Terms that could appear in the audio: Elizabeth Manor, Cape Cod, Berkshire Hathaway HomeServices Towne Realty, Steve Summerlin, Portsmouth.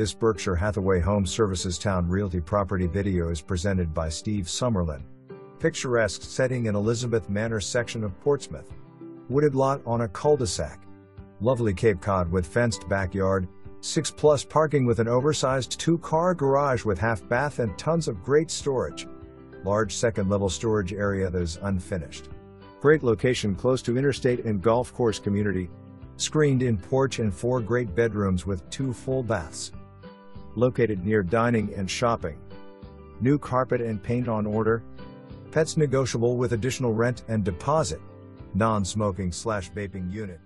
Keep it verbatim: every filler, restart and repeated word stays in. This Berkshire Hathaway Home Services Towne Realty property video is presented by Steve Summerlin. Picturesque setting in Elizabeth Manor section of Portsmouth. Wooded lot on a cul-de-sac. Lovely Cape Cod with fenced backyard, six plus parking with an oversized two-car garage with half bath and tons of great storage. Large second-level storage area that is unfinished. Great location close to interstate and golf course community. Screened-in porch and four great bedrooms with two full baths. Located near dining and shopping. New carpet and paint on order. Pets negotiable with additional rent and deposit. Non-smoking slash vaping unit.